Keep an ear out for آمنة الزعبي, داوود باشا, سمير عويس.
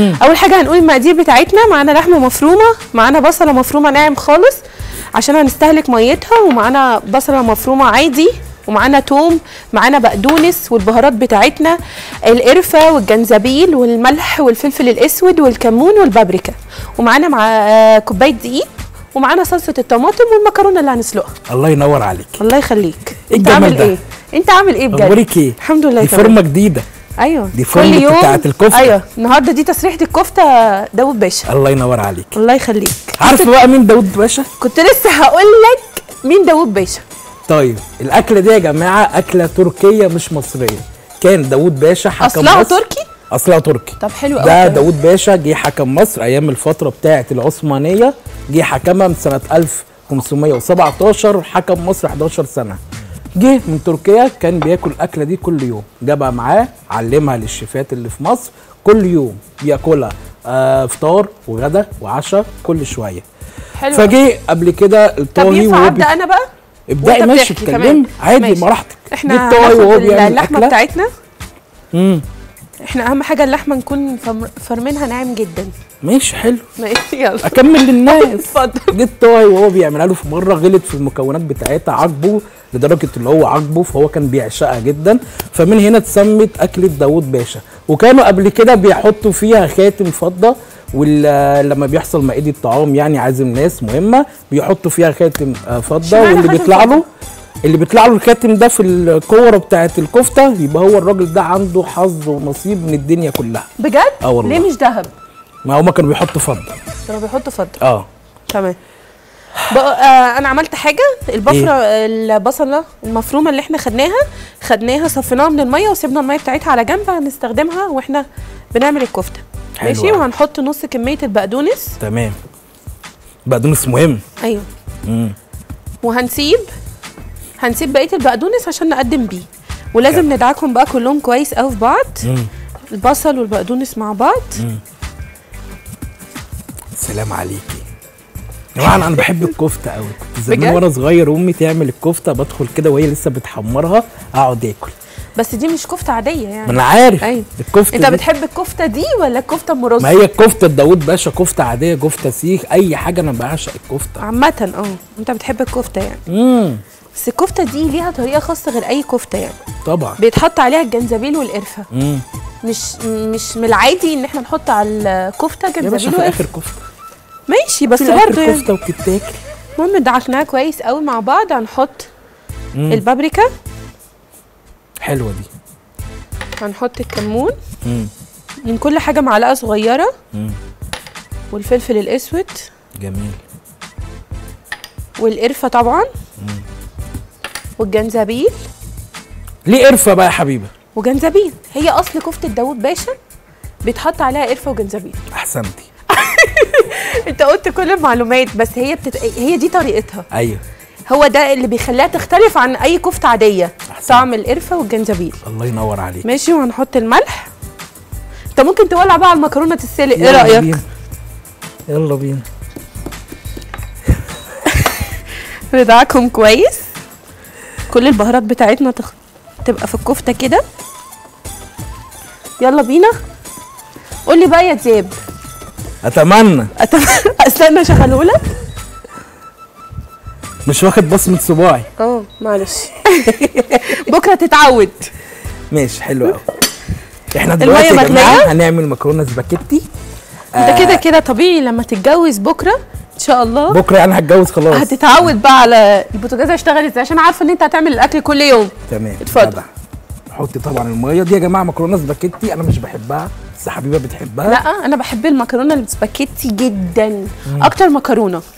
اول حاجه هنقول المقادير بتاعتنا. معانا لحمه مفرومه، معانا بصله مفرومه ناعم خالص عشان هنستهلك ميتها، ومعانا بصله مفرومه عادي، ومعانا توم، معانا بقدونس والبهارات بتاعتنا، القرفه والجنزبيل والملح والفلفل الاسود والكمون والبابريكا، ومعانا مع كوبايه دقيق، ومعانا صلصه الطماطم والمكرونه اللي هنسلقها. الله ينور عليك، الله يخليك. انت عامل ايه؟ انت عامل ايه بجد؟ اخبارك ايه؟ الحمد لله. دي فورمه جديده. ايوه دي فورمه بتاعت الكفته. ايوه النهارده دي تسريحه الكفته داوود باشا. الله ينور عليك، الله يخليك. عارفه بقى مين داوود باشا؟ كنت لسه هقول لك مين داوود باشا. طيب الاكله دي يا جماعه اكله تركيه مش مصريه. كان داوود باشا حكم مصر. اصلها تركي؟ اصلها تركي. طب حلو قوي. ده داوود باشا جه حكم مصر ايام الفتره بتاعت العثمانيه، جه حكمها من سنه 1517، حكم مصر 11 سنه. جه من تركيا، كان بياكل الاكله دي كل يوم، جابها معاه، علمها للشيفات اللي في مصر، كل يوم بياكلها فطار وغدا وعشاء كل شويه. حلو. فجه قبل كده الطاهي. طب ابدا انا بقى ابداي ماشي اتكلمي عادي براحتك. احنا اللحمه بتاعتنا احنا اهم حاجه اللحمه نكون فرمينها ناعم جدا. ماشي حلو، ماشي يلا اكمل للناس. اتفضل. جه الطاهي وهو بيعملها له، في مره غلط في المكونات بتاعتها، عاجبه لدرجه اللي هو عاجبه، فهو كان بيعشقها جدا، فمن هنا اتسمت اكله داوود باشا. وكانوا قبل كده بيحطوا فيها خاتم فضه، ولما بيحصل مائده الطعام يعني عازم ناس مهمه بيحطوا فيها خاتم فضه، واللي بيطلع له الخاتم ده في الكوره بتاعت الكفته يبقى هو الراجل ده عنده حظ ونصيب من الدنيا كلها بجد. اه والله. ليه مش ذهب؟ ما هما كانوا بيحطوا فضه. كانوا بيحطوا فضه. اه تمام. انا عملت حاجه، البفره إيه؟ البصله المفرومه اللي احنا خدناها صفيناها من الميه وسيبنا الميه بتاعتها على جنب، هنستخدمها واحنا بنعمل الكفته. ماشي. وهنحط نص كميه البقدونس. تمام. بقدونس مهم. ايوه. وهنسيب بقيه البقدونس عشان نقدم بيه، ولازم ندعكم بقى كلهم كويس قوي في بعض. البصل والبقدونس مع بعض. سلام عليكي. يا جماعه انا بحب الكفته قوي، كنت زمان وانا صغير امي تعمل الكفته بدخل كده وهي لسه بتحمرها اقعد اكل. بس دي مش كفته عاديه يعني. ما انا عارف. أيوة. الكفته انت بتحب الكفته دي ولا الكفته ام رز؟ ما هي الكفته داوود باشا كفته عاديه، كفته سيخ، اي حاجه، انا بعشق الكفته عامه. انت بتحب الكفته يعني. بس الكفته دي ليها طريقه خاصه غير اي كفته يعني. طبعا بيتحط عليها الجنزبيل والقرفه. مش من العادي ان احنا نحط على الكفته جنزبيل وقرفه. يا باشا في اخر كفته. ماشي بس برضه يعني كفته وبتتاكل. المهم دعكناها كويس قوي مع بعض. هنحط البابريكا. حلوه دي. هنحط الكمون. من كل حاجه معلقه صغيره. والفلفل الاسود. جميل. والقرفه طبعا. والجنزبيل. ليه قرفه بقى يا حبيبه؟ وجنزبيل، هي اصل كفته داوود باشا بيتحط عليها قرفه وجنزبيل. احسنتي. انت قلت كل المعلومات، بس هي دي طريقتها. ايوه هو ده اللي بيخليها تختلف عن اي كفته عاديه. طعم القرفه والجنزبيل. الله ينور عليك. ماشي. وهنحط الملح. انت ممكن تولع بقى على المكرونه تتسلق، ايه رايك؟ بينا. يلا بينا. ندعكم كويس، كل البهارات بتاعتنا تبقى في الكفته كده. يلا بينا. قولي بقى يا دياب. اتمنى استنى اشغله لك. مش واخد بصمه صباعي. معلش. بكره تتعود. ماشي حلو قوي. احنا دلوقتي يا جماعه هنعمل مكرونه سباكيتي. انت كده طبيعي لما تتجوز بكره ان شاء الله. بكره يعني هتجوز خلاص، هتتعود بقى على البوتاجاز هيشتغل ازاي، عشان عارفه ان انت هتعمل الاكل كل يوم. تمام. اتفضل. حطي طبعا الميه دي يا جماعه. مكرونه سباكيتي انا مش بحبها، بس حبيبه بتحبها. لا انا بحب المكرونه السباكيتي جدا. اكتر مكرونه